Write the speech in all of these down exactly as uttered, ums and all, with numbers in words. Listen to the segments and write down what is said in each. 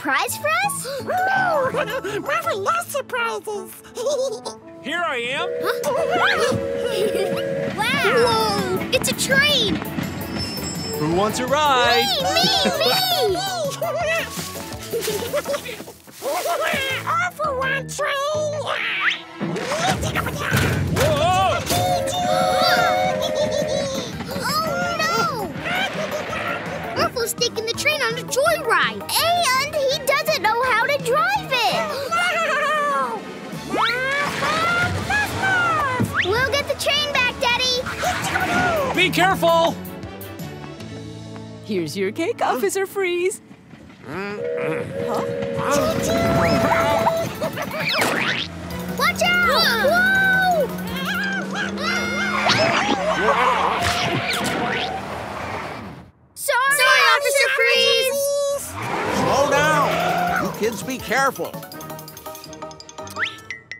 surprise for us? No! Marvel loves surprises! Here I am! Huh? Wow! Whoa. It's a train! Who wants a ride? Me! Me! Me! Awful one train! Oh no! Orphle's taking the train on a joyride, and he doesn't know how to drive it. We'll get the train back, Daddy. Be careful! Here's your cake, Officer Freeze. Huh? Watch out! Whoa! Sorry, Sorry, Officer Freeze! Slow down! You kids be careful.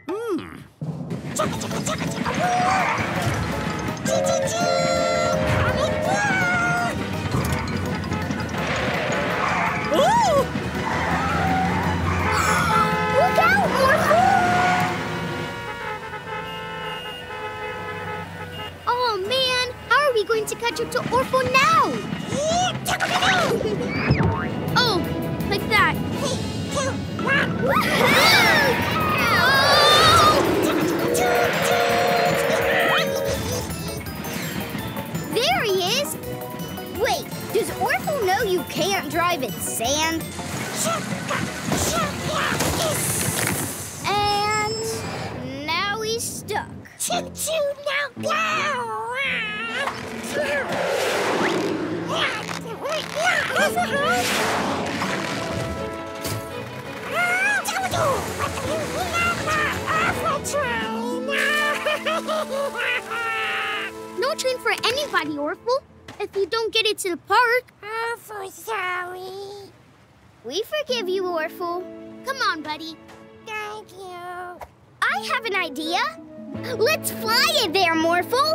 Mm. Oh man, how are we going to catch up to Orphle now? Oh, like that. There he is. Wait, does Orphle know you can't drive in sand? And now he's stuck. Choo-choo, now go! No train for anybody, Orphle. If you don't get it to the park. Awful sorry. We forgive you, Orphle. Come on, buddy. Thank you. I have an idea. Let's fly it there, Morphle.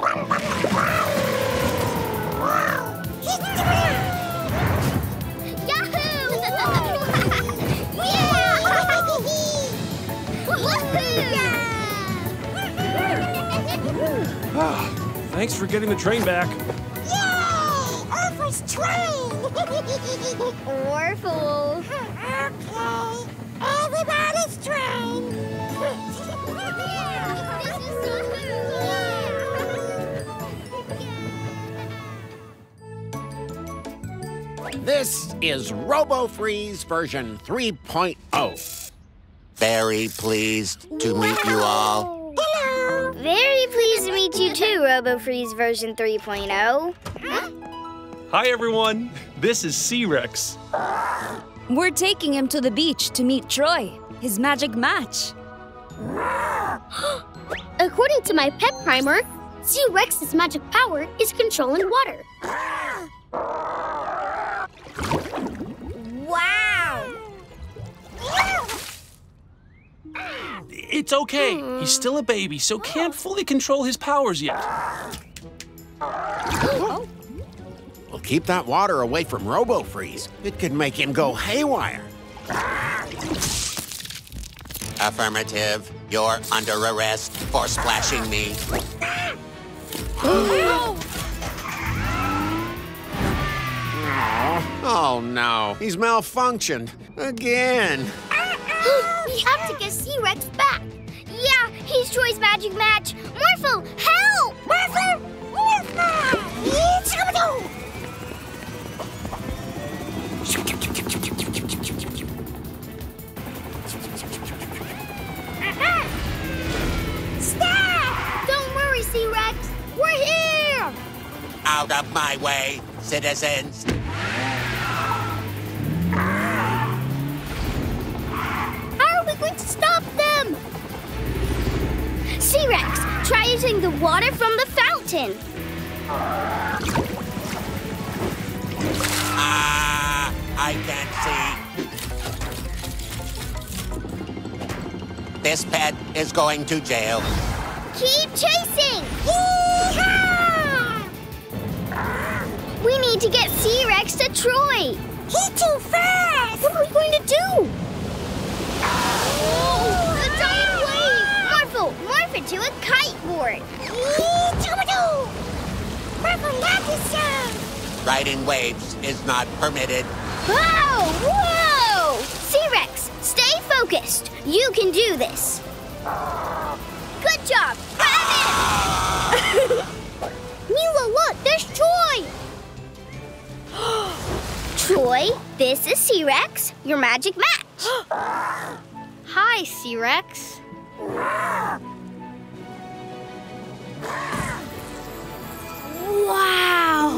Yahoo! Woohoo! Thanks for getting the train back. Train! Orphle. Okay. Everybody's train! This is Robo-Freeze version three point oh. Very pleased to wow. meet you all. Hello! Very pleased to meet you too, Robo-Freeze version three point oh. Huh? Hi, everyone. This is C-Rex. We're taking him to the beach to meet Troy, his magic match. According to my pet primer, C-Rex's magic power is controlling water. Wow! It's okay. Mm. He's still a baby, so can't fully control his powers yet. Oh. Keep that water away from Robo-Freeze. It could make him go haywire. Affirmative. You're under arrest for splashing me. Oh. Oh, no. He's malfunctioned. Again. We have to get C-Rex back. Yeah, he's Troy's magic match. Morphle, help! Morphle! Morphle! Stop! Don't worry, C-Rex. We're here! Out of my way, citizens. How are we going to stop them? C-Rex, try using the water from the fountain. Ah! I can't see. This pet is going to jail. Keep chasing! Yee-haw! We need to get C-Rex to Troy. He's too fast! What are we going to do? Oh, a giant wave! Morphle, morph into a kite board! Eee-choo-ba-doo! Morphle, not this time! Riding waves is not permitted. Whoa! Whoa! C-Rex, stay focused. You can do this. Good job! Rabbit! Mila, look! There's Troy! Troy, this is C-Rex, your magic match. Hi, C-Rex. Wow!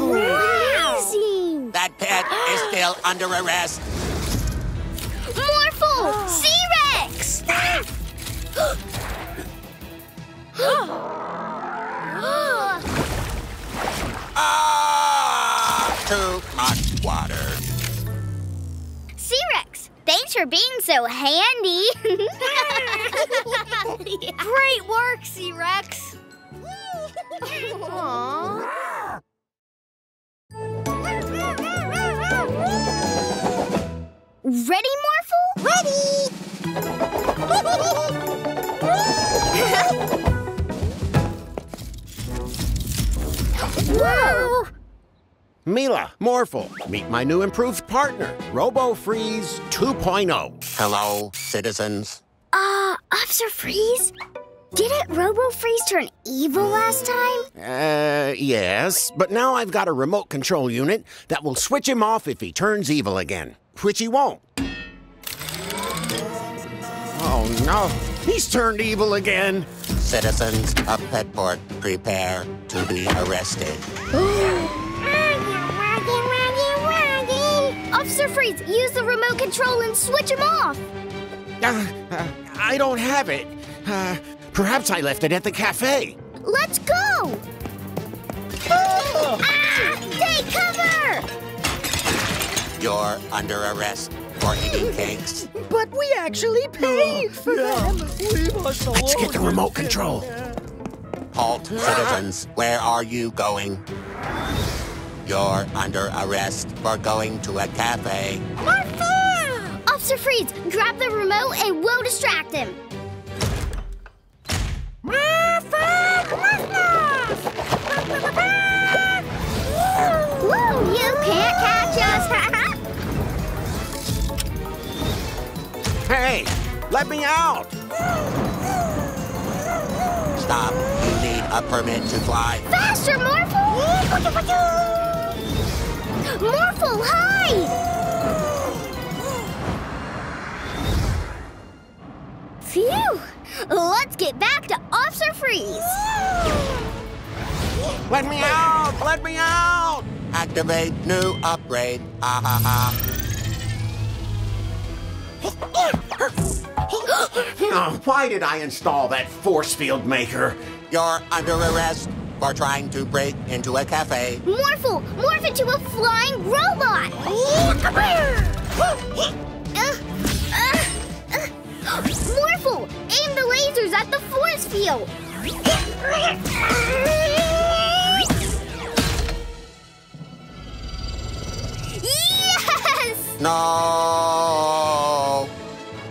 Amazing! That pet is still under arrest. Morphle! C-Rex! Ah! Too much water. C-Rex, thanks for being so handy. Great work, C-Rex. Aww. Ready, Morphle? Ready! Whoa! Mila, Morphle, meet my new improved partner, Robo-Freeze two point oh. Hello, citizens. Uh, Officer Freeze? Didn't Robo-Freeze turn evil last time? Uh, yes, but now I've got a remote control unit that will switch him off if he turns evil again, which he won't. Oh, no. He's turned evil again. Citizens of Petport, prepare to be arrested. Officer Freeze, use the remote control and switch him off. Uh, uh, I don't have it. Uh, perhaps I left it at the cafe. Let's go. Oh. Ah, take cover. You're under arrest. For eating cakes. But we actually paid for yeah. them. Leave us alone. Let's get the remote control. Halt, citizens. Where are you going? You're under arrest for going to a cafe. Martha! Officer Freeze, grab the remote and we'll distract him. Martha! Martha! Woo! You can't catch us. Hey, let me out! Stop. You need a permit to fly. Faster, Morphle! Morphle, hi! Phew! Let's get back to Officer Freeze. Let me out! Let me out! Activate new upgrade. Ah, ha, ha. Oh, why did I install that force field maker? You're under arrest for trying to break into a cafe. Morphle, morph into a flying robot! uh, uh, uh. Morphle, aim the lasers at the force field! Yes! No!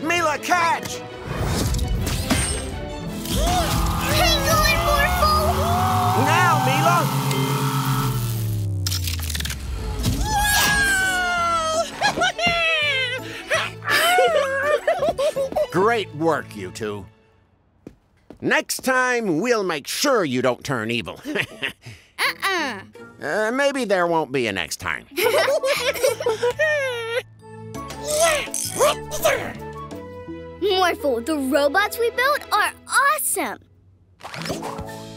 Mila, catch! Hang on, Morphle! Now, Mila! Great work, you two. Next time, we'll make sure you don't turn evil. Uh-uh. Uh, maybe there won't be a next time. Morphle, the robots we built are awesome.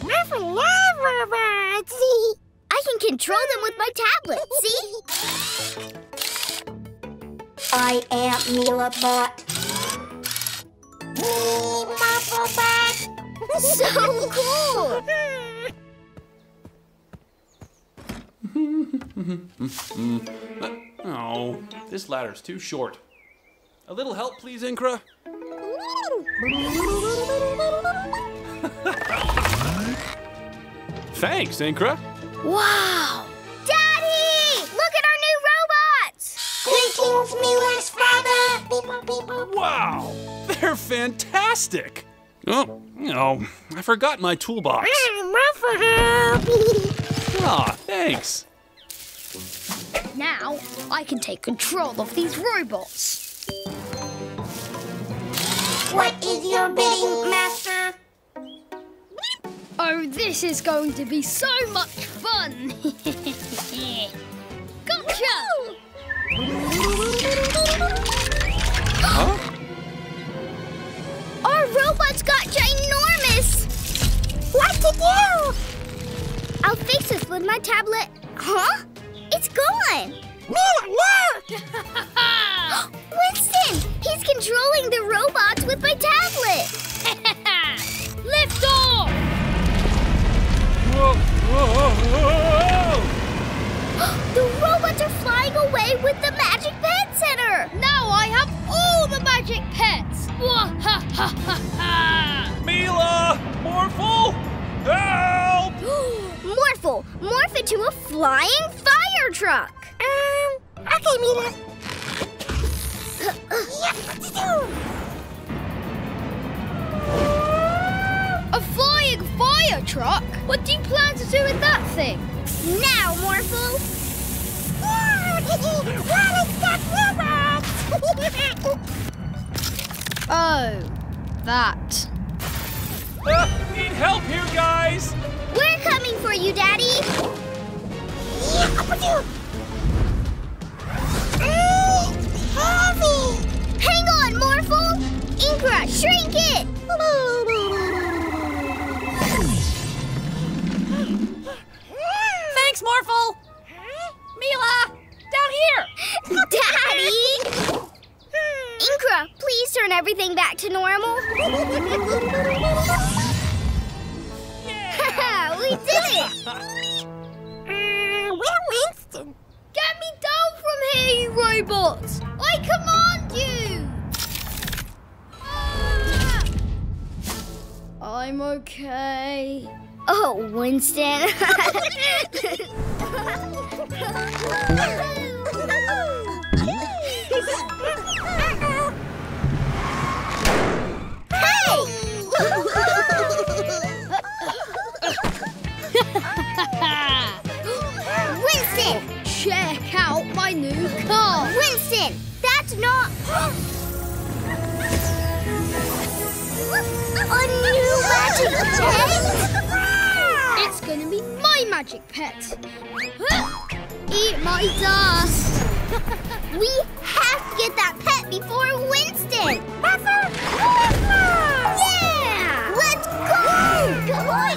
Morphle love robots. See? I can control them with my tablet, see? I am Mila Bot. Me, Morphle Bot. So cool. Oh, this ladder's too short. A little help, please, Inkra. Thanks, Inkra. Wow! Daddy! Look at our new robots! Wow! They're fantastic! Oh, no, I forgot my toolbox. Ah, thanks. Now, I can take control of these robots. What is your bidding, Master? Oh, this is going to be so much fun! Gotcha! Huh? Our robots got ginormous! What to do? I'll fix this with my tablet. Huh? It's gone! Mila, look! Winston! He's controlling the robots with my tablet! Lift off! Whoa, whoa, whoa, whoa. The robots are flying away with the Magic Pet Center! Now I have all the magic pets! Mila! Morphle! Help! Morphle! Morph into a flying fire truck! Um, okay, Mila. Yeah, what to do? A flying fire truck? What do you plan to do with that thing? Now, Morphle! Oh, that. Uh, need help here, guys! We're coming for you, Daddy! Yeah, mm, heavy! Hang on, Morphle! Inkra, shrink it! Thanks, Morphle! Mila, down here! Daddy! Inkra, please turn everything back to normal. Yeah. We did it! Uh, where Winston? Get me down from here, you robots! I command you! Ah! I'm okay. Oh, Winston. Winston! Check out my new car! Winston! That's not... a new magic pet! It's gonna be my magic pet! Eat my dust! We have to get that pet before Winston! Yeah! Let's go! Go on!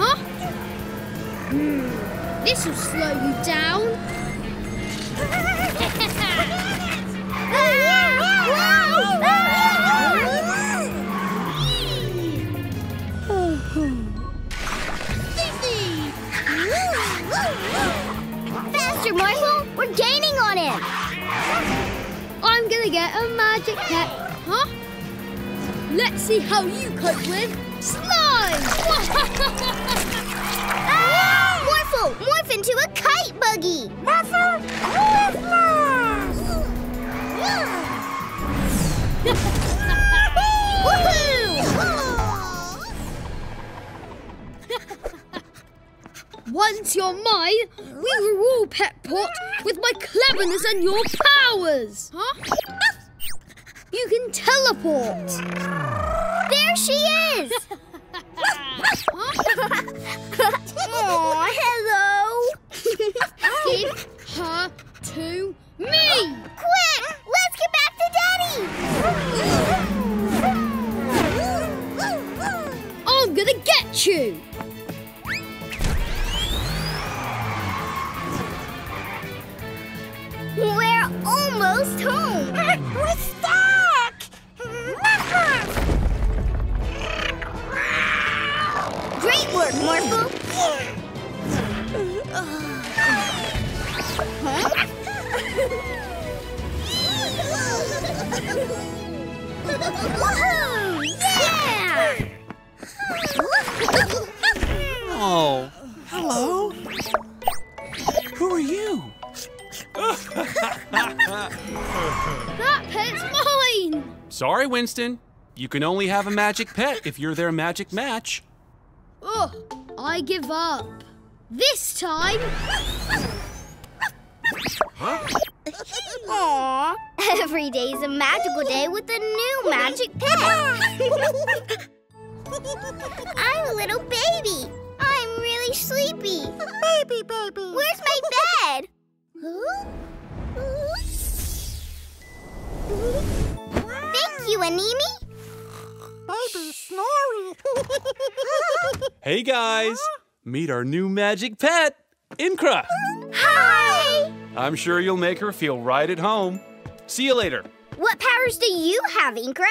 Huh? Mm. This will slow you down. Faster, Michael! We're gaining on him. I'm gonna get a magic pet, huh? Let's see how you cope with slime! Ah! Morphle, morph into a kite buggy! Morphle, Woohoo! Once you're mine, we rule Petport with my cleverness and your powers! Huh? You can teleport! There she is! Aw, hello! Give her to me! Quick! Let's get back to Daddy! I'm gonna get you! We're almost home! We're stuck! Great work, Morphle! Woohoo! Yeah! Oh, hello? Sorry, Winston. You can only have a magic pet if you're their magic match. Ugh, I give up. This time... Huh? Aww. Every day's a magical day with a new magic pet. I'm a little baby. I'm really sleepy. Baby, baby. Where's my bed? Thank you, Animi. Baby snoring. Hey, guys. Meet our new magic pet, Inkra. Hi. I'm sure you'll make her feel right at home. See you later. What powers do you have, Inkra?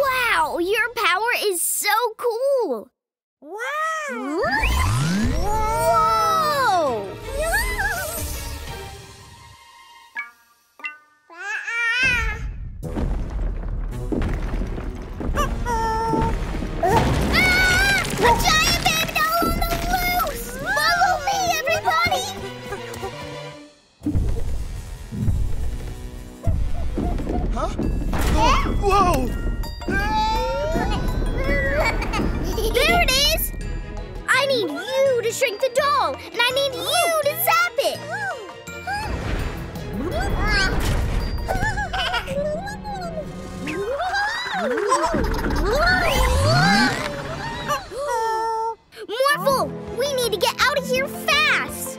Wow, your power is so cool. Wow. Whoa. Uh-oh. Ah, a giant baby doll on the loose. Follow me, everybody. Huh? Oh, whoa. There it is! I need you to shrink the doll, and I need you to zap it! Morphle, we need to get out of here fast!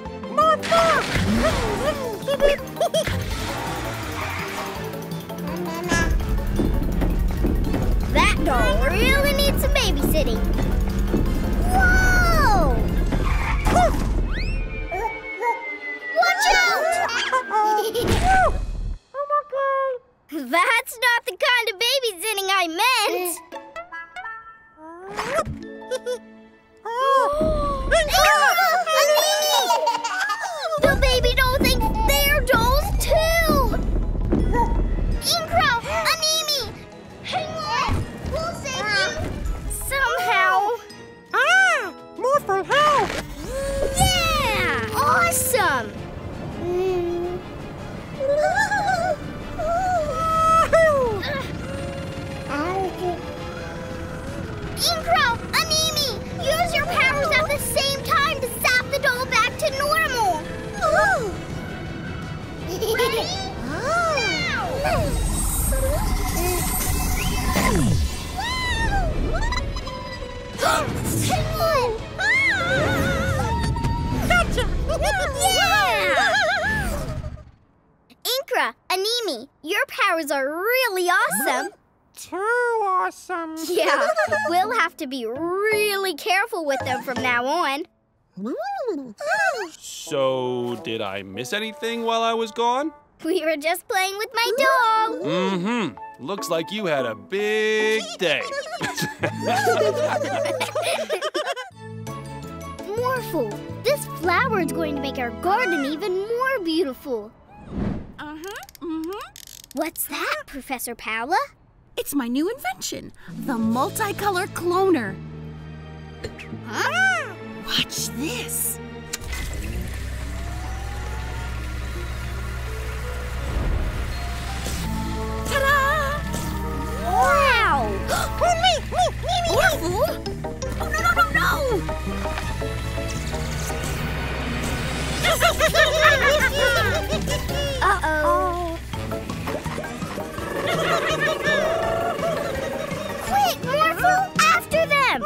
That doll really needs some babysitting. Whoa! Watch out! Oh my God! That's not the kind of babysitting I meant. The baby doll thinks they're dolls too. Inkra, Animi, hang on. We'll save you. Somehow. Ah! Morphle, help! Yeah! Awesome! Mm. Inkra, Animi, use your powers at the same time to zap the doll back to normal. Ready? Now! Hang on! Gotcha! Yeah! Inkra, Animi, your powers are really awesome. Too awesome. Yeah, we'll have to be really careful with them from now on. So, did I miss anything while I was gone? We were just playing with my doll. Mm-hmm. Looks like you had a big day. Morphle, this flower is going to make our garden even more beautiful. Uh-huh, mm-hmm. What's that, Professor Paula? It's my new invention, the multicolor cloner. Ah! Watch this. Ta-da! Wow! Oh, me, me, me, me! Orphle? Oh, no, no, no, no! Uh-oh. Quick, Morphle, after them!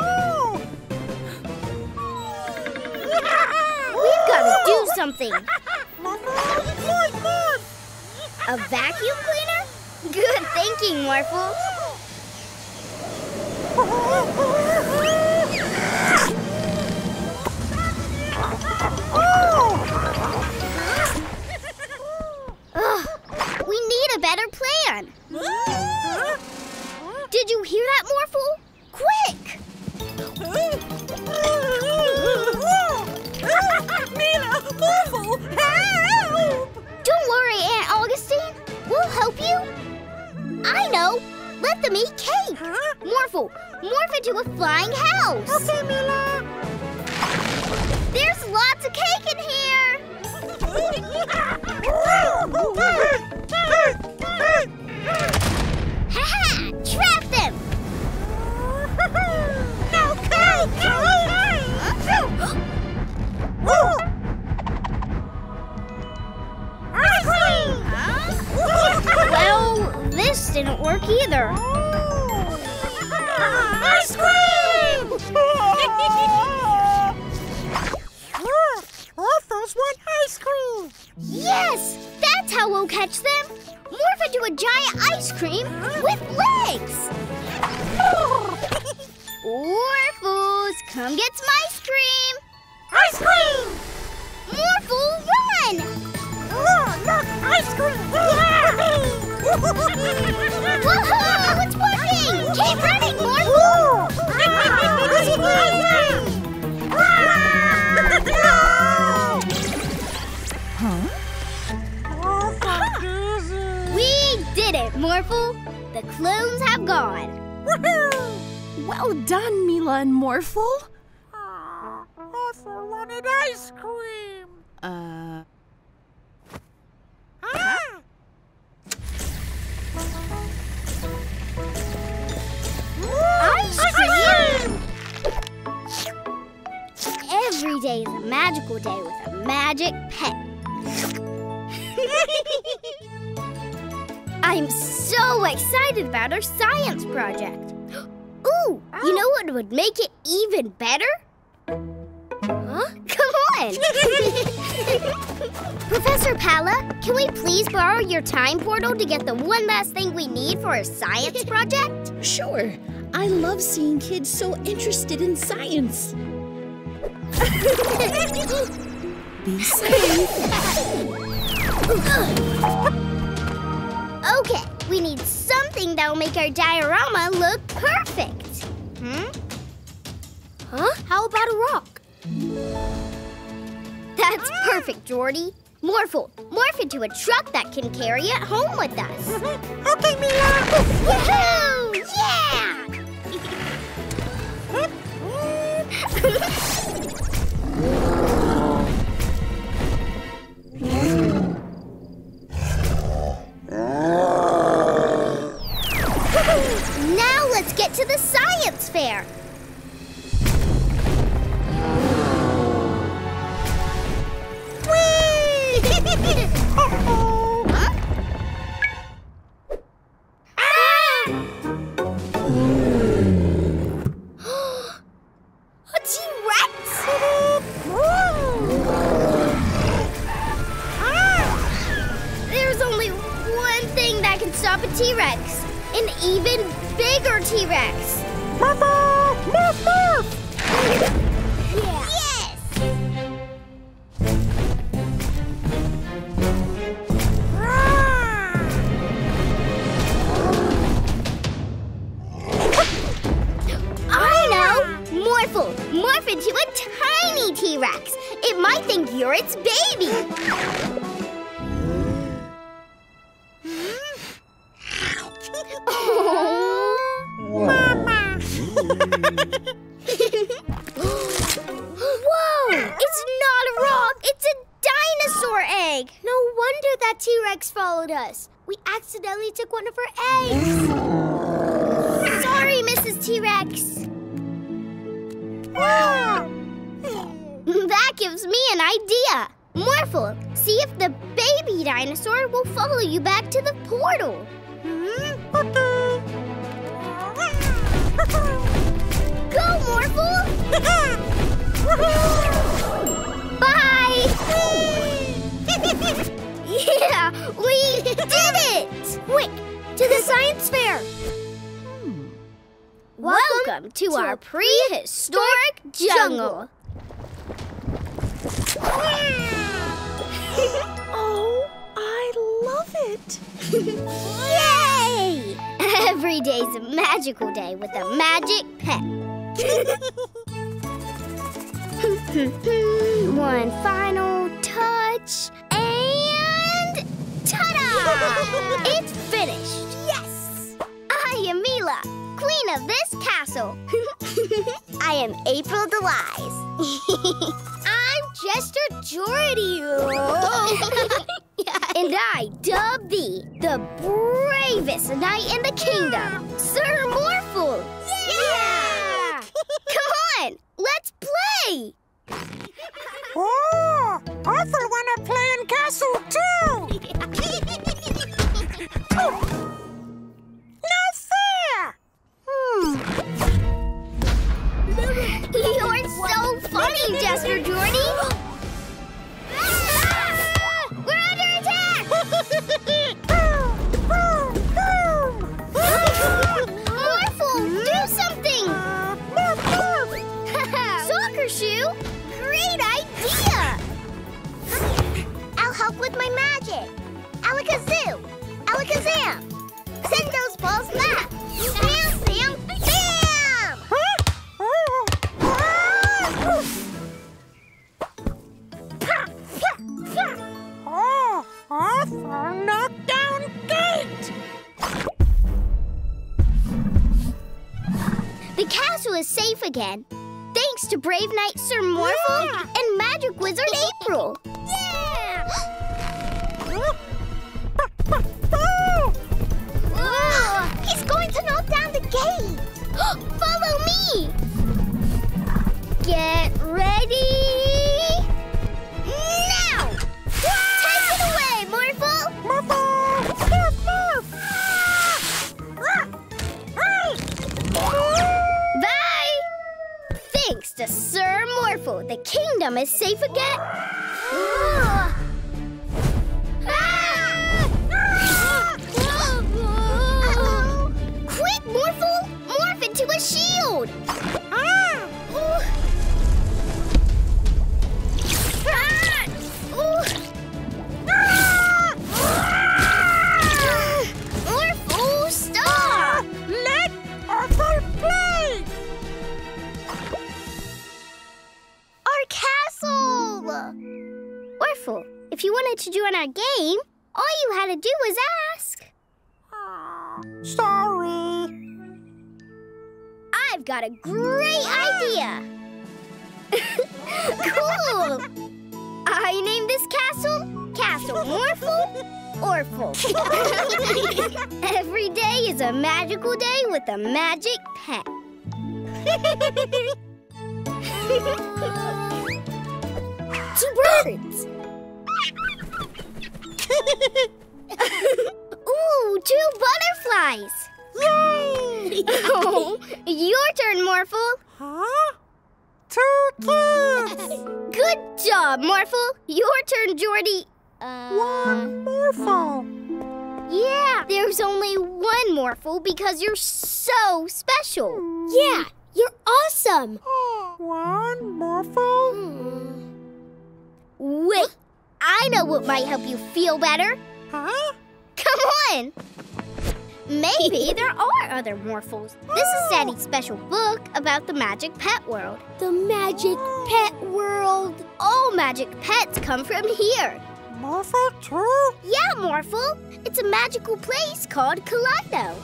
We've got to do something. A vacuum cleaner? Good thinking, Morphle. Ugh, we need a better plan. Did you hear that, Morphle? Quick! Mila, Morphle, help! Don't worry, Aunt Augustine. We'll help you. I know. Let them eat cake. Huh? Morphle, morph into a flying house. Okay, Mila. There's lots of cake in here. This didn't work either. Ice cream! Look, Orphles want ice cream. Yes, that's how we'll catch them. Morph into a giant ice cream with legs. Orphles, come get some ice cream. Ice cream! Morphle, run! Oh, look, ice cream! Yeah! Whoa-ho, it's working! Keep running, Morphle! Huh? Oh, so easy! We did it, Morphle! The clones have gone! Woohoo! Well done, Mila and Morphle! Orphle wanted ice cream. Uh. Ah! Ice, ice cream! cream! Every day is a magical day with a magic pet. I'm so excited about our science project. Ooh, oh. You know what would make it even better? Huh? Come on! Professor Paula, can we please borrow your time portal to get the one last thing we need for our science project? Sure. I love seeing kids so interested in science. Be safe. Okay, we need something that'll make our diorama look perfect. Hmm? Huh? How about a rock? That's perfect, Jordy. Morphle, morph into a truck that can carry it home with us. Okay, Mila. Woohoo! Yeah! Now let's get to the science fair. Uh-oh. Huh? Ah! A T-Rex! Ah! There's only one thing that can stop a T-Rex. An even bigger T-Rex. Mama! Move, move! Yeah. Yeah. Morph into a tiny T-Rex. It might think you're its baby. Mama. Whoa! It's not a rock. It's a dinosaur egg. No wonder that T-Rex followed us. We accidentally took one of her eggs. Sorry, Missus T-Rex. That gives me an idea. Morphle, see if the baby dinosaur will follow you back to the portal. Mm-hmm. Okay. Go, Morphle! Bye! Yeah, we did it! Quick, to the science fair! Welcome, Welcome to, to our prehistoric jungle. jungle. Oh, I love it. Yay! Every day's a magical day with a magic pet. One final touch and ta-da! It's finished. Yes! I am Mila, queen of this castle. I am April Delize. I'm Jester Jordy. And I dub thee the bravest knight in the kingdom, yeah. Sir Morphle. Yeah! yeah! Come on, let's play. Oh, Orphle wanna play in castle too. Professor Jordy? Ah! We're under attack! Boom! Boom! Boom! Morphle, do something! Morph, morph! Soccer shoe? Great idea! I'll help with my magic. Alakazoo! Alakazam! Send those balls back! Bam, bam, bam! Oh, awful knockdown gate! The castle is safe again, thanks to brave knight Sir Morphle yeah. and magic wizard April. Yeah! He's going to knock down the gate! Follow me! Get ready... now! Take it away, Morphle! Morphle! Morph, morph! Bye! Thanks to Sir Morphle, the kingdom is safe again. Ooh. Morphle, morph into a shield! Ah! Ooh. Ah! Ooh. Ah! Ah! Morphle star! Ah! Let Orphle play! Our castle! Orphle, if you wanted to join our game, all you had to do was ask. Ah, sorry. I've got a great idea! Cool! I named this castle, Castle Morphle, Orphle. Every day is a magical day with a magic pet. Two birds! Ooh, two butterflies! Yay! Oh, your turn, Morphle. Huh? Two kids. Good job, Morphle. Your turn, Jordy. Uh, one Morphle. Yeah, there's only one Morphle because you're so special. Mm. Yeah, you're awesome. Oh, one Morphle. Mm. Wait, I know what might help you feel better. Huh? Come on. Maybe there are other Morphles. This is Daddy's special book about the magic pet world. The magic pet world. All magic pets come from here. Morphle too? Yeah, Morphle. It's a magical place called Kaleido.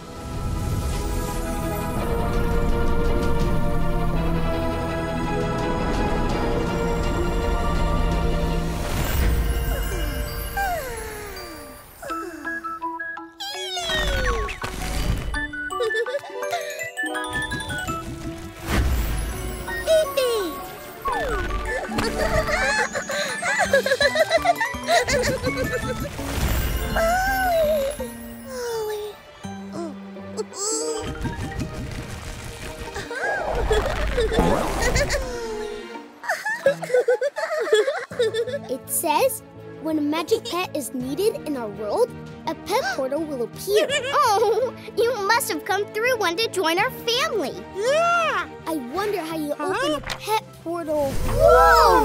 It says, when a magic pet is needed in our world, a pet portal will appear. Oh, you must have come through one to join our family. Yeah! I wonder how you huh? open a pet portal. Whoa!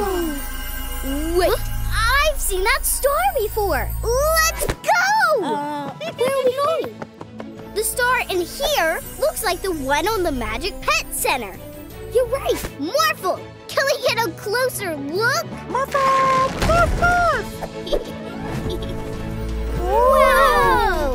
Wait, I've seen that star before. Let's go! Uh, where are we going? The star in here looks like the one on the Magic Pet Center. You're right, Morphle! Can we get a closer look? Morphle! Morphle! Whoa!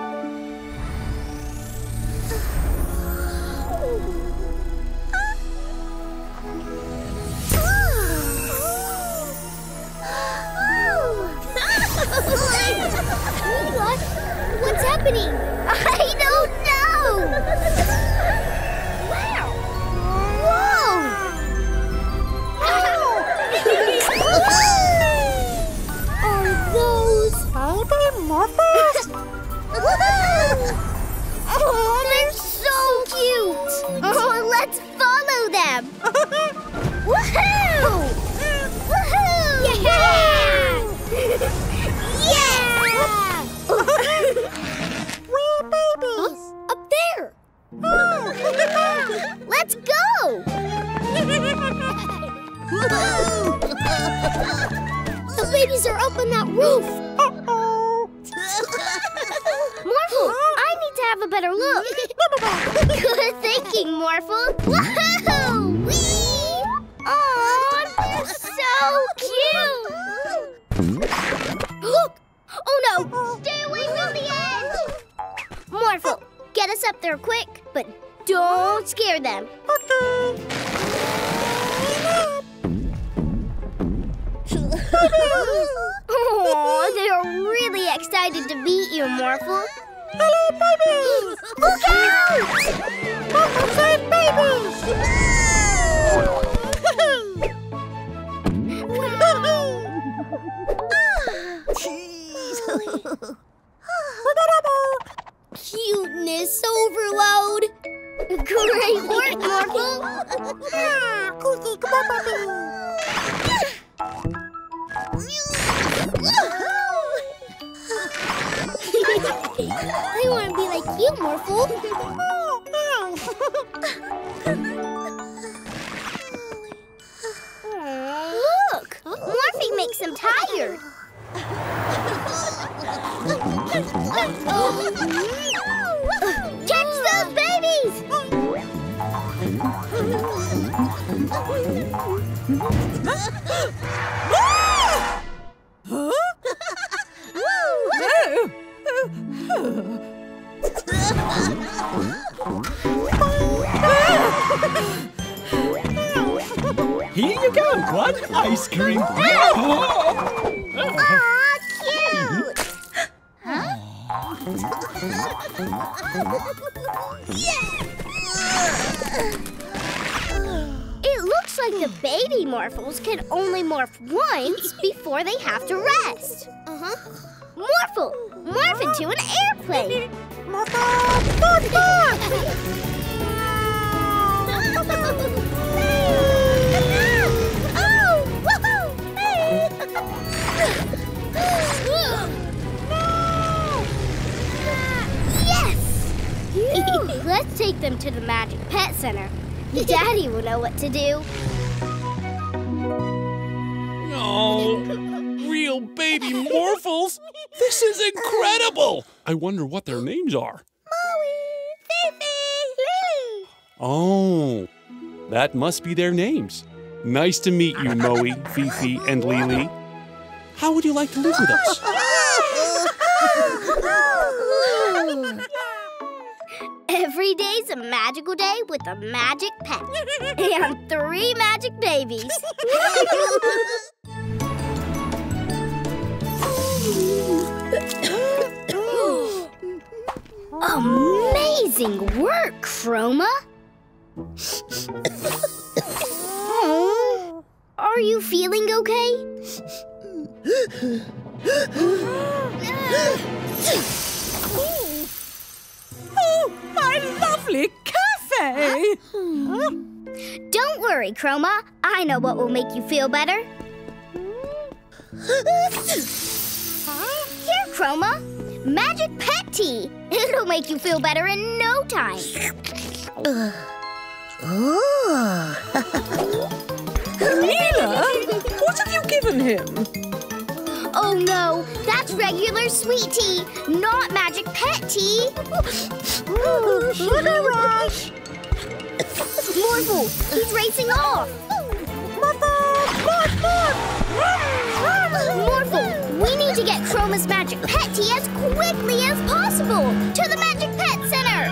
What? What's happening? I don't know! Wow! them! Woohoo! Woohoo! Yeah! Yeah! We're babies! Huh? Up there! Oh. Let's go! The babies are up on that roof! Uh-oh! Morphle, I need to have a better look! Good thinking, Morphle! Woohoo! Whee! Aw, they're so cute! Look! Oh no! Stay away from the edge! Morphle, get us up there quick, but don't scare them! Okay! Oh, they are really excited to meet you, Morphle. Hello, babies! Look out! Morphle said babies! Cuteness overload! Great work, Morphle! Ah, cookie, come on, baby! I want to be like you, Morphle. Oh, oh. Look, Morphe makes them tired. Catch those babies! Huh? Woo! Here you go, one ice cream. Aw, cute! Huh? It looks like the baby Morphles can only morph once before they have to rest. Uh-huh. Morphle! Morph into an airplane! Morph up! Morph up! Oh! Woohoo! Hey! No! Yes! Phew. Let's take them to the Magic Pet Center. Daddy will know what to do. Oh, real baby Morphles? This is incredible! I wonder what their names are. Moey, Fifi, Lily. Oh, that must be their names. Nice to meet you, Moey, Fifi, and Lily. How would you like to live with us? Every day's a magical day with a magic pet. And three magic babies. Amazing work, Chroma! Oh, are you feeling okay? Oh, my lovely cafe! Huh? Don't worry, Chroma. I know what will make you feel better. Here, Chroma. Magic pet tea. It'll make you feel better in no time. Uh, oh. Mila, what have you given him? Oh, no. That's regular sweet tea, not magic pet tea. Oh, sugar rush. Morphle, he's racing off. Morphle, we need to get Chroma's magic pet tea as quickly as possible to the Magic Pet Center.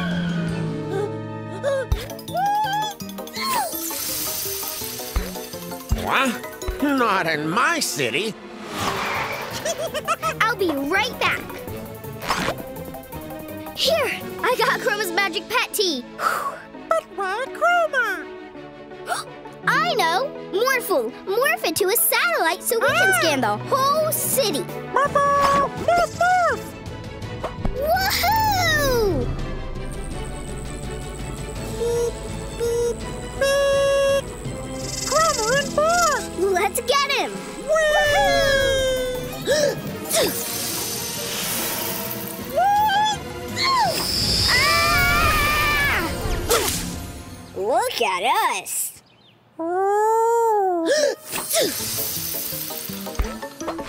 What? Not in my city. I'll be right back. Here, I got Chroma's magic pet tea. But why Chroma? I know! Morphle! Morph into a satellite so we ah. can scan the whole city! Morphle! Morph, morph! Woohoo! Beep, beep, beep! Frog! Let's get him! Ah! Look at us!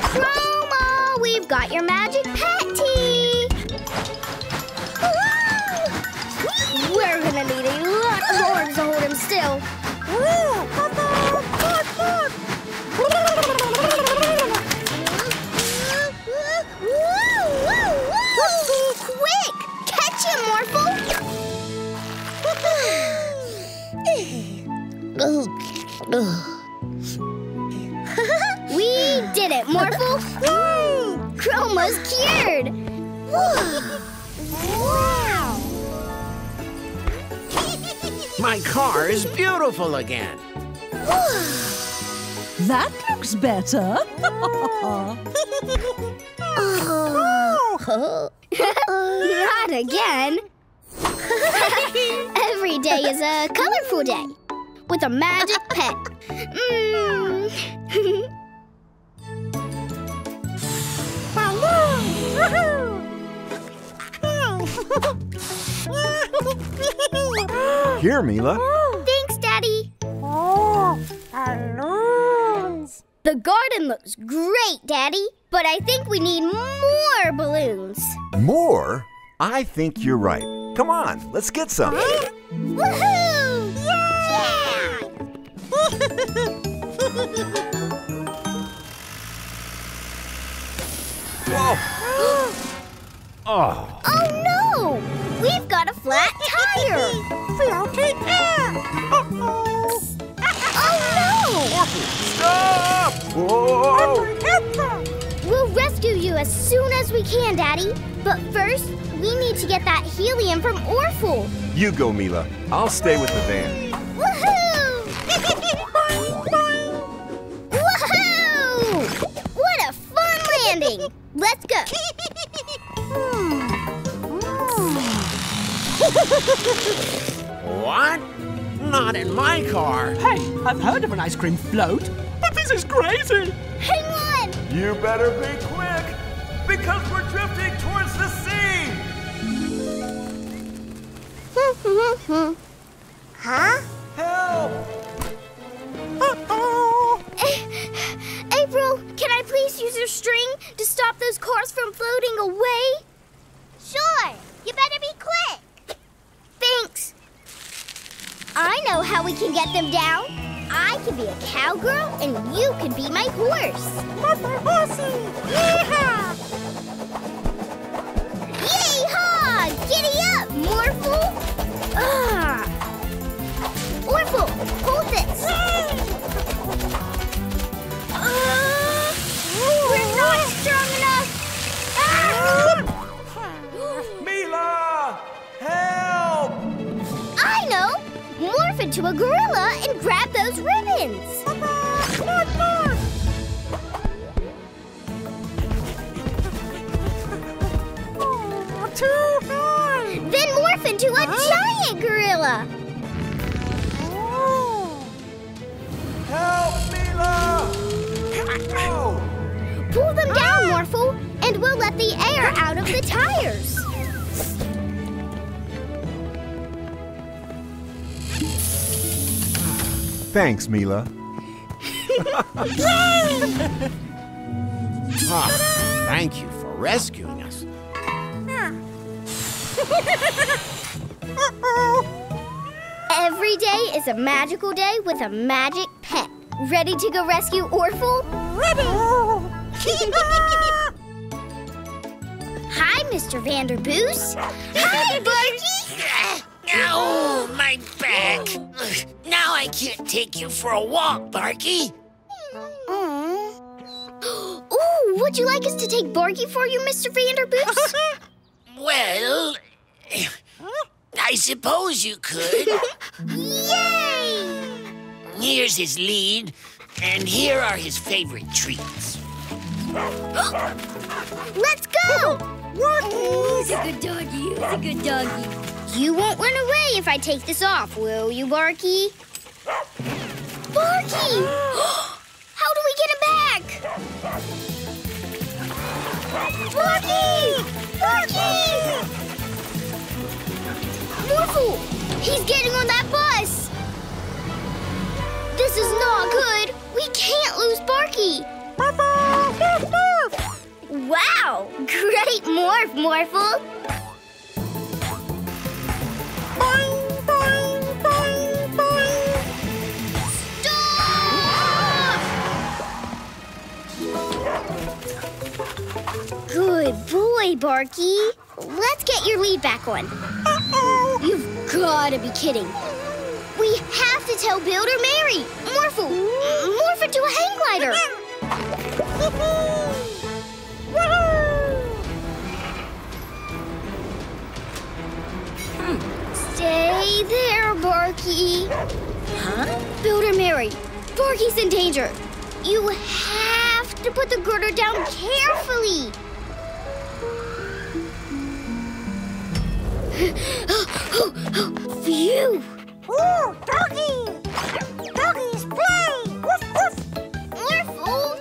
Chroma, we've got your magic pet tea! We're gonna need a lot of arms to hold him still. Quick! Catch him, Morphle! We did it, Morphle! Chroma's cured! Wow! My car is beautiful again. That looks better. Oh. Not again. Every day is a colorful day with a magic pet. Mm. Here, Mila. Thanks, Daddy. Oh, balloons. The garden looks great, Daddy. But I think we need more balloons. More? I think you're right. Come on, let's get some. Woohoo! Yeah! Whoa! Oh. Oh no! We've got a flat tire. Floating air. Uh-oh. Oh no! Stop! Whoa! We'll rescue you as soon as we can, Daddy. But first, we need to get that helium from Orphle. You go, Mila. I'll stay with the van. Woohoo! Woohoo! What a fun landing! Let's go. What? Not in my car. Hey, I've heard of an ice cream float, but this is crazy. Hang on. You better be quick, because we're drifting towards the sea! Huh? Help! Uh-oh! April, can I please use your string to stop those cars from floating away? Sure! You better be quick! Thanks! I know how we can get them down. I can be a cowgirl, and you can be my horse. Mother horsey! Yee-haw! Yee-haw! Giddy up, Morphle! Ah. Orphle, hold this. Uh, we're not strong enough. Ah. Mila! Help! I know! Morph into a gorilla and grab those ribbons! Morph, morph! Oh, too hard! Then morph into a huh? giant gorilla! Oh. Help, Mila! Oh. Pull them down, ah. Morphle, and we'll let the air out of the tires! Thanks, Mila. Oh, thank you for rescuing us. Every day is a magical day with a magic pet. Ready to go rescue Orphle? Ready! Hi, Mister Vanderboots. Hi, Barky. Oh, my back. Now I can't take you for a walk, Barky. Mm. Ooh, would you like us to take Barky for you, Mister Vanderboots? Well, I suppose you could. Yay! Here's his lead, and here are his favorite treats. Let's go! Oh, he's a good doggy, he's a good doggy. You won't run away if I take this off, will you, Barky? Barky! How do we get him back? Barky! Barky! Morphle! He's getting on that bus! This is not good! We can't lose Barky! Wow! Great morph, Morphle! Good boy, Barky. Let's get your lead back on. Uh-oh. You've got to be kidding. We have to tell Builder Mary. Morphle, morph into a hang glider. Stay there, Barky. Huh? Builder Mary, Barky's in danger. You have to put the girder down carefully. Phew! Ooh, doggy! Doggies play! Woof, woof! Morphle!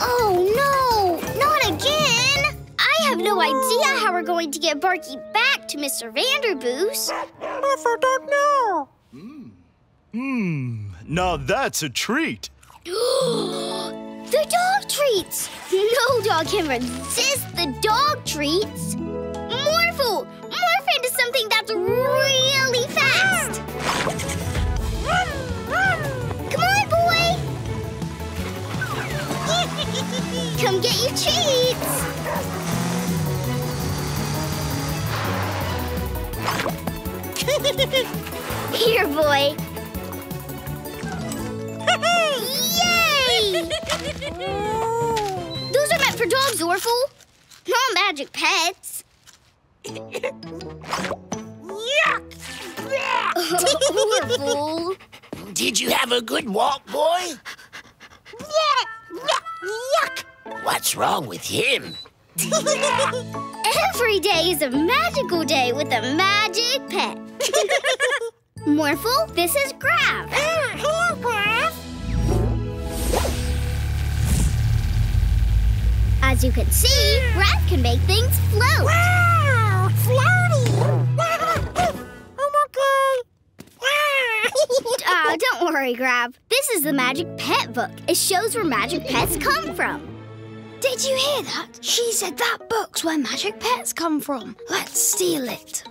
Oh, no! Not again! I have no idea how we're going to get Barky back to Mister Vanderboots. Morphle don't know. Hmm. Hmm. Now that's a treat. The dog treats! No dog can resist the dog treats. Morphle! Morph into something that's really fast! Come on, boy! Come get your treats! Here, boy! Yay! Those are meant for dogs, Orphle. Not magic pets. Yuck! Oh, Orphle. Did you have a good walk, boy? Yuck! What's wrong with him? Every day is a magical day with a magic pet. Morphle, this is Grab. Ah, hello, Grab. As you can see, Grab can make things float. Wow. Floaty! I'm okay. Oh, don't worry, Grab. This is the Magic Pet book. It shows where magic pets come from. Did you hear that? She said that book's where magic pets come from. Let's steal it.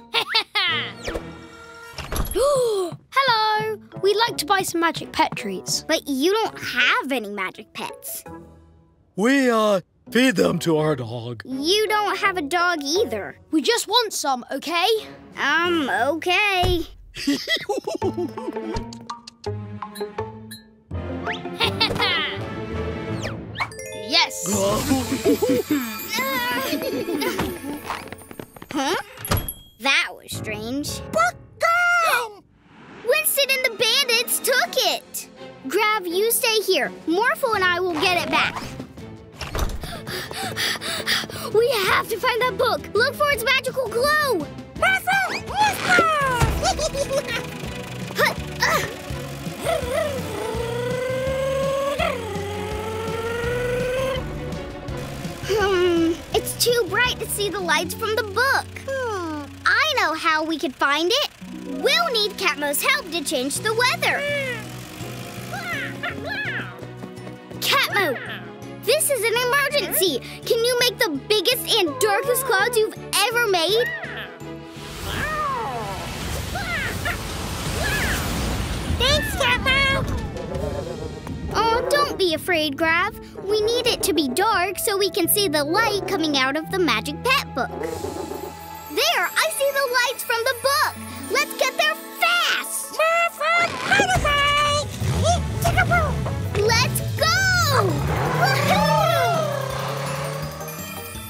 Hello! We'd like to buy some magic pet treats. But you don't have any magic pets. We are... Feed them to our dog. You don't have a dog either. We just want some, okay? Um, okay. Yes. Huh? That was strange. Winston and the bandits took it. Grab, you stay here. Morphle and I will get it back. We have to find that book. Look for its magical glow. Morphle! Hmm, it's too bright to see the lights from the book. Hmm. I know how we could find it. We'll need Catmo's help to change the weather. Catmo! This is an emergency! Can you make the biggest and darkest clouds you've ever made? Thanks, Catmo! Oh, don't be afraid, Grav. We need it to be dark so we can see the light coming out of the Magic Pet book. There! I see the lights from the book! Let's get there fast! Let's go!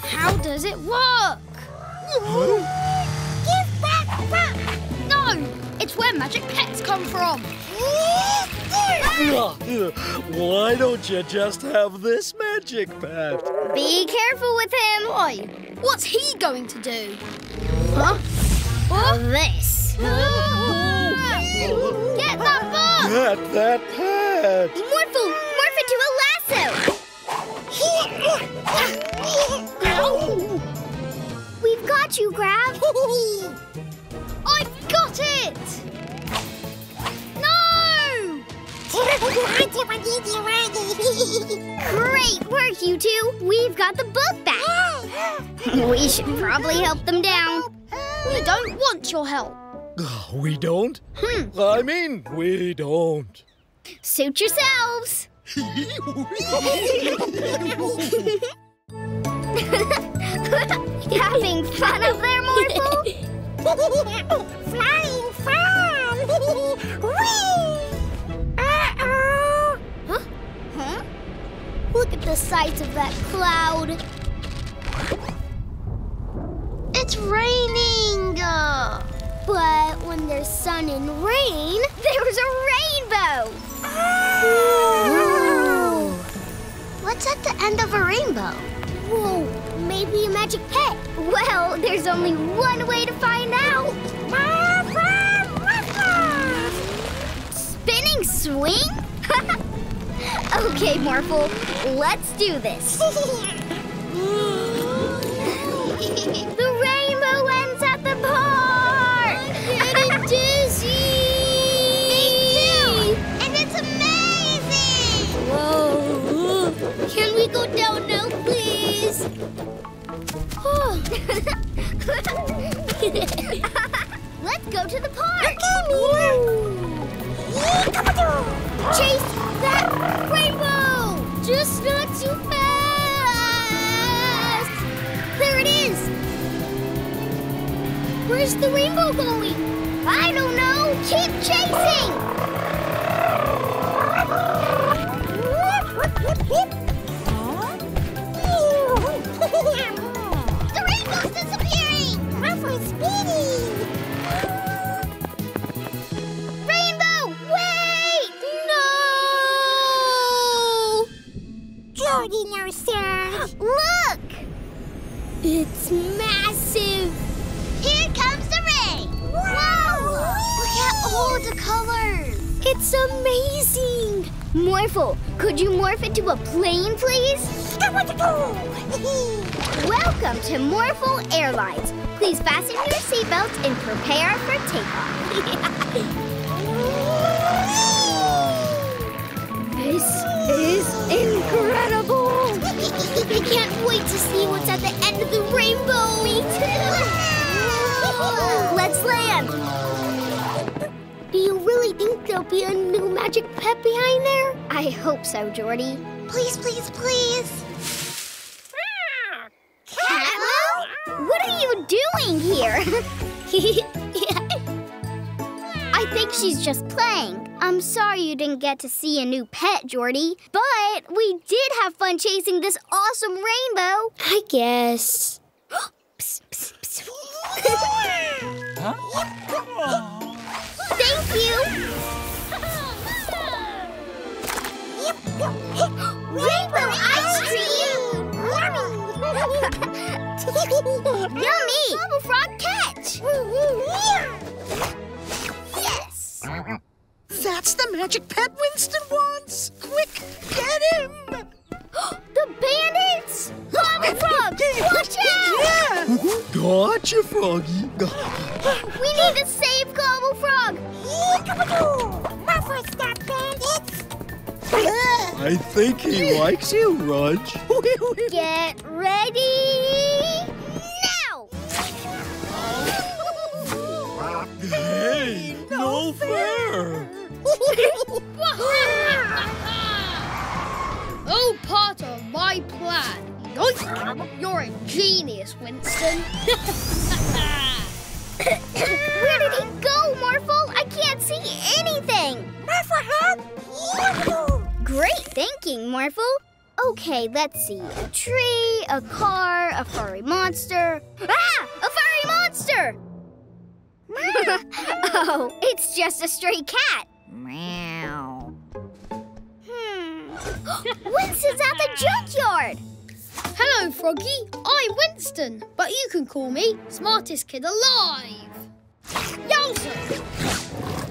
How does it work? Give back, back! No! It's where magic pets come from. Why don't you just have this magic pet? Be careful with him. Why? What's he going to do? Huh? Or this. Get that book! Get that pet! it! Morphle! Morph into a lasso! We've got you, Grab! I've got it! No! Great work, you two! We've got the book back! We should probably help them down. We don't want your help. We don't? Hmm. I mean, we don't. Suit yourselves. Having fun up there, Morphle? Flying fun! Whee! Uh-oh! Huh? Huh? Look at the size of that cloud. It's raining! But when there's sun and rain, there's a rainbow! Oh. Ooh. What's at the end of a rainbow? Whoa, maybe a magic pet. Well, there's only one way to find out. Spinning swing? Okay, Morphle, let's do this. The rainbow ends at the pole. Can we go down now, please? Let's go to the park. Okay, Mila. Chase that rainbow! Just not too fast! There it is! Where's the rainbow going? I don't know! Keep chasing! The rainbow's disappearing! Awful speedy! Rainbow, wait! No! Jordy knows, sir. Look! It's massive! Here comes the rain! Wow! Wow. Look at all the colors! It's amazing! Morphle, could you morph into a plane, please? Welcome to Morphle Airlines. Please fasten your seatbelts and prepare for takeoff. This is incredible! I can't wait to see what's at the end of the rainbow. Me too! Let's land. Do you really think there'll be a new magic pet behind there? I hope so, Jordy. Please, please, please. Catmo? What are you doing here? I think she's just playing. I'm sorry you didn't get to see a new pet, Jordy. But we did have fun chasing this awesome rainbow. I guess. Psst, psst, psst. Huh? Thank you. Rainbow ice cream! Yummy! Gobble Frog, catch! Yes! That's the magic pet Winston wants! Quick, get him! The bandits! Gobble Frog, watch out! Gotcha, Froggy! We need to save Gobble Frog! Muffle stop, bandits! I think he likes you, Rudge. Get ready now! Hey, no, no fair! Oh, part of my plan. Yoink. You're a genius, Winston. Where did he go, Morphle? I can't see anything. Morphle, help! Great thinking, Morphle. Okay, let's see. A tree, a car, a furry monster. Ah! A furry monster! Oh, it's just a stray cat. Meow. Hmm. Winston's at the junkyard! Hello, Froggy. I'm Winston, but you can call me smartest kid alive. Yowza!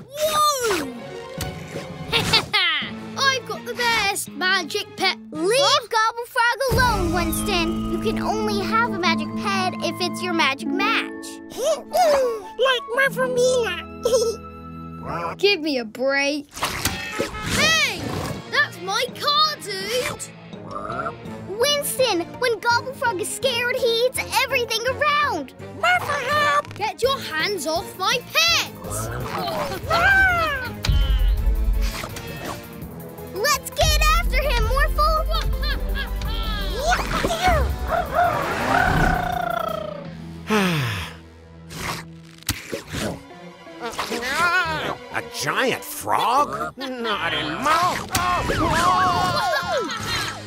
Whoa! Ha ha ha! the best magic pet. Leave huh? Gobble Frog alone, Winston. You can only have a magic pet if it's your magic match. Like my Mila. Give me a break. Hey! That's my car, dude! Winston, when Gobble Frog is scared, he eats everything around. Murphy, help! Get your hands off my pets! Let's get after him, Morphle! A giant frog? Not anymore! Oh.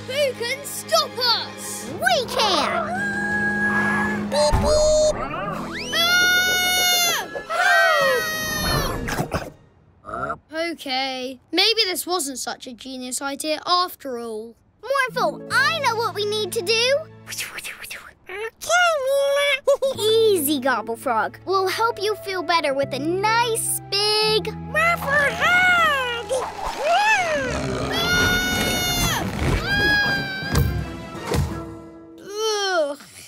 Who can stop us? We can! Boop, boop! Ah! Ah! Okay, maybe this wasn't such a genius idea after all. Morphle, I know what we need to do! Okay, Mila! Easy, Gobble Frog. We'll help you feel better with a nice, big... Morphle hug!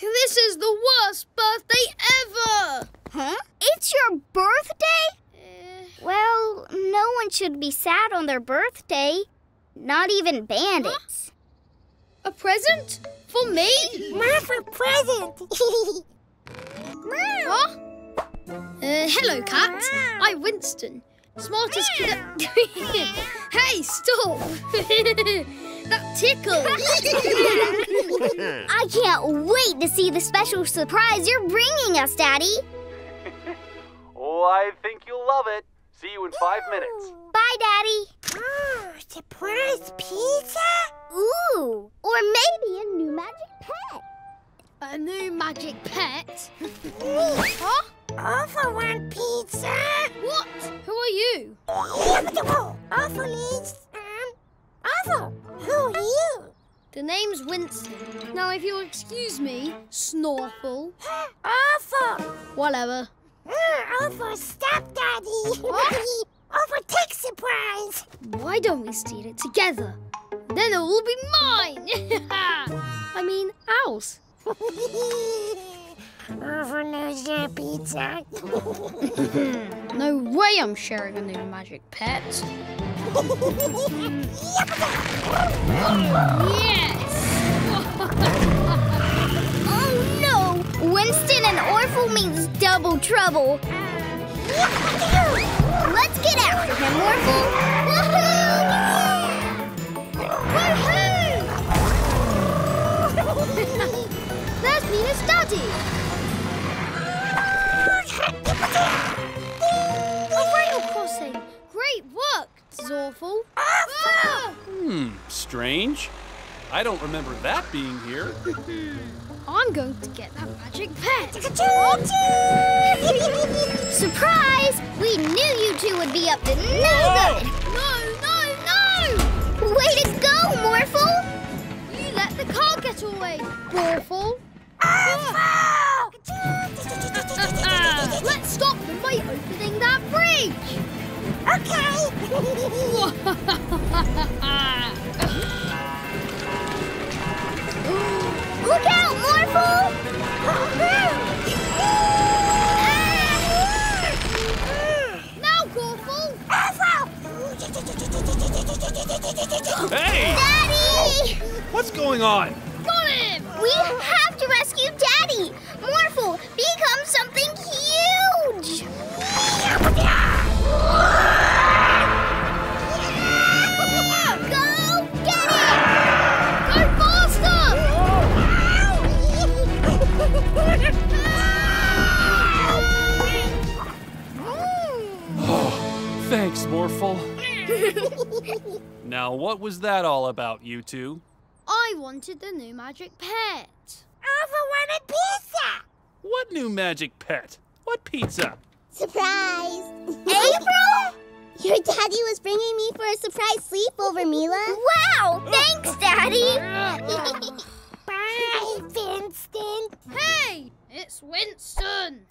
This is the worst birthday ever! Huh? It's your birthday? Uh... Well, no one should be sad on their birthday. Not even bandits. Huh? A present? For me? More for present! Huh? Uh, hello, cat. I'm Winston. Smartest kid. Hey, stop! That tickles! I can't wait to see the special surprise you're bringing us, Daddy. Oh, I think you'll love it. See you in five Ooh. minutes. Bye, Daddy. Oh, surprise pizza? Ooh, or maybe a new magic pet. A new magic pet? Huh? Awful want pizza. What? Who are you? Awful needs, um, Awful. Who are you? The name's Winston. Now, if you'll excuse me, Snorple. Awful. Whatever. Mm, Awful, stop, Daddy. What? Awful, take surprise. Why don't we steal it together? Then it will be mine. I mean, ours. Over knows your pizza. No way I'm sharing a new magic pet. Yes! Oh no! Winston and Orphle means double trouble. Let's get after him, Orphle. Woohoo! Woohoo! There's Mila's daddy. Rail crossing. Great work, Zorful. Ah! Hmm, strange. I don't remember that being here. I'm going to get that magic pet. Surprise! We knew you two would be up to no good. No, no, no! Way to go, Morphle! You let the car get away, Morphle. Let's stop them by opening that bridge! Okay! Look out, Morphle! Now, Morphle! Hey! Daddy! Oh, what's going on? Got him! We have to rescue Daddy! Morphle, become something huge! Go get it! Go faster! Oh, thanks, Morphle. Now, what was that all about, you two? I wanted the new magic pet. Awful wanted pizza! What new magic pet? What pizza? Surprise! April? Your daddy was bringing me for a surprise sleepover, Mila. Wow! Thanks, Daddy! Bye, Winston. Hey! It's Winston!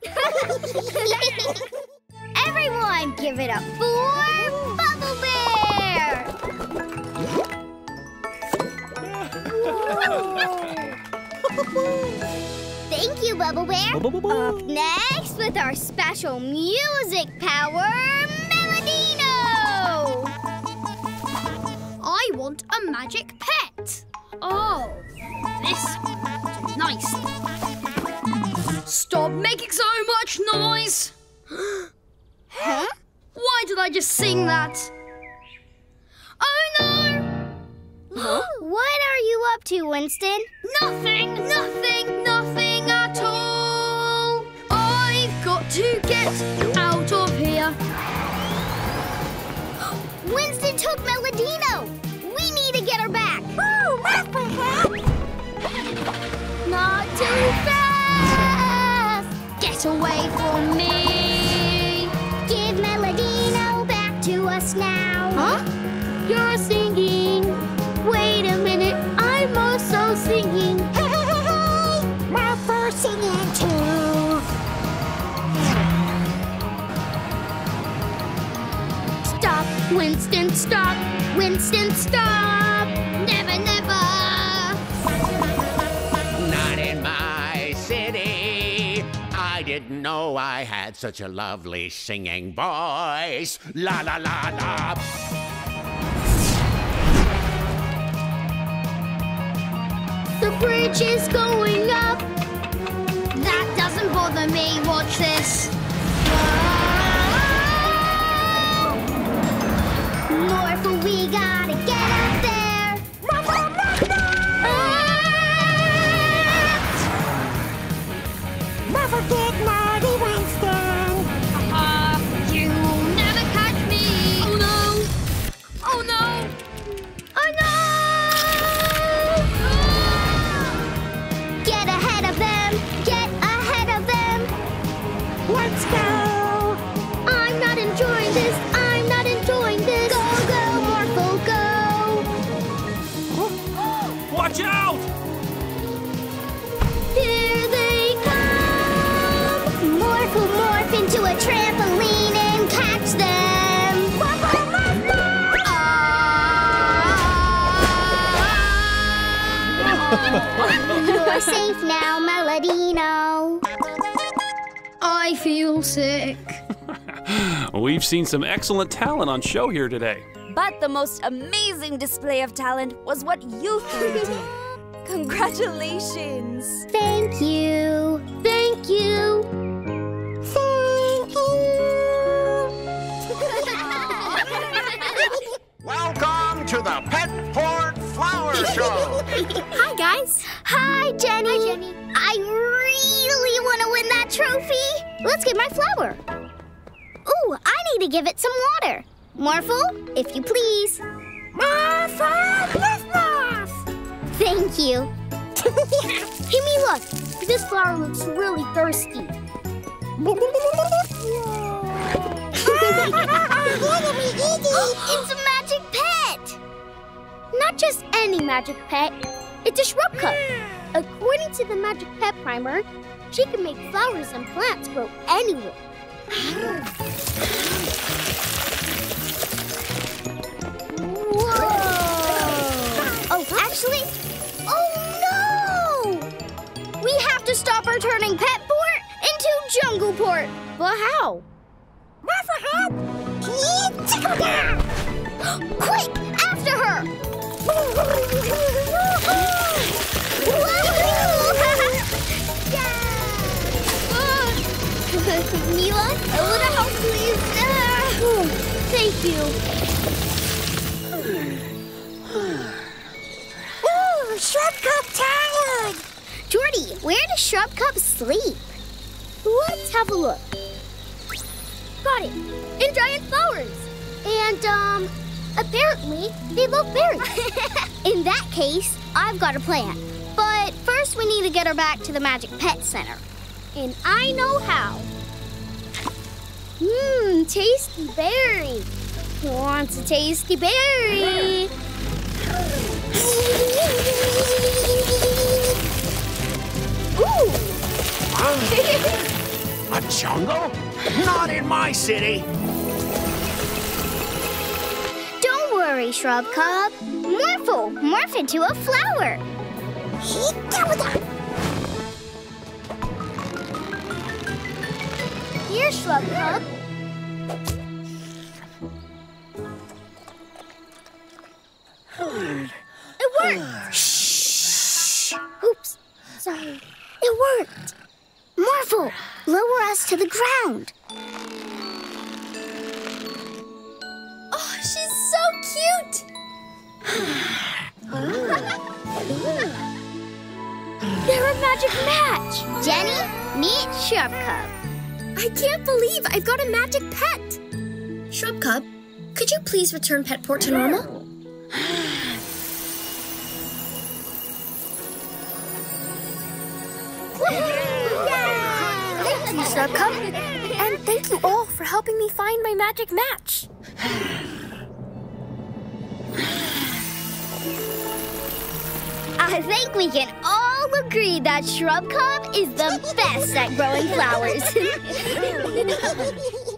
Everyone, give it up for Bubble Bear! Thank you, Bubble Bear. Up next with our special music power, Melodino. I want a magic pet. Oh, this one's nice. Stop making so much noise. Huh? Why did I just sing that? Oh no! Huh? What are you up to, Winston? Nothing, nothing, nothing at all. I've got to get out of here. Winston took Melodino. We need to get her back. Woo! Not too fast. Get away from me. Give Melodino back to us now. Huh? You're singing. Wait a minute, I'm also singing. Hey, hey, hey, hey. My first singing too. Stop, Winston, stop. Winston, stop. Never, never. Not in my city. I didn't know I had such a lovely singing voice. La, la, la, la. The bridge is going up. That doesn't bother me. Watch this. Whoa! Morphle, we gotta get up there. Morphle, get naughty, Winston. Ah, you'll never catch me. Oh no! Oh no! Oh no! Let's go! I'm not enjoying this. I'm not enjoying this. Go, go, Morphle, go! Watch out! Here they come! Morphle, morph into a trampoline and catch them! Oh. You're safe now, Melodino. I feel sick. We've seen some excellent talent on show here today. But the most amazing display of talent was what you three did. Congratulations. Thank you. Thank you. Thank you. Welcome to the Petport Flower Show. Hi, guys. Hi, Jenny. Hi, Jenny. I really want to win that trophy. Let's get my flower. Ooh, I need to give it some water. Morphle, if you please. Morphle, yes, Morph. Thank you. Hey, Mila, look. This flower looks really thirsty. It's a magic pet. Not just any magic pet. It's a Shrub Cub. According to the Magic Pet Primer, she can make flowers and plants grow anywhere. Whoa! Oh, actually, oh no! We have to stop her turning Petport into Jungleport. But how? Quick, after her! Mila, a little help, please. Uh, thank you. Ooh, Shrub Cub tired. Jordy, where does Shrub Cub sleep? Let's have a look. Got it. In giant flowers. And, um, apparently, they love berries. In that case, I've got a plan. But first, we need to get her back to the Magic Pet Center. And I know how. Mmm, tasty berry. Who wants a tasty berry? Ooh! Um, a jungle? Not in my city. Don't worry, Shrub Cub. Morphle, morph into a flower. Shrub Cub. It worked! Shh. Oops, sorry. It worked! Morphle, lower us to the ground. Oh, she's so cute! They're a magic match! Jenny, meet Shrub Cub. I can't believe I've got a magic pet! Shrub Cub, could you please return Petport to normal? Thank you, Shrub Cub. And thank you all for helping me find my magic match. I think we can all agree that Shrub Cub is the best at growing flowers.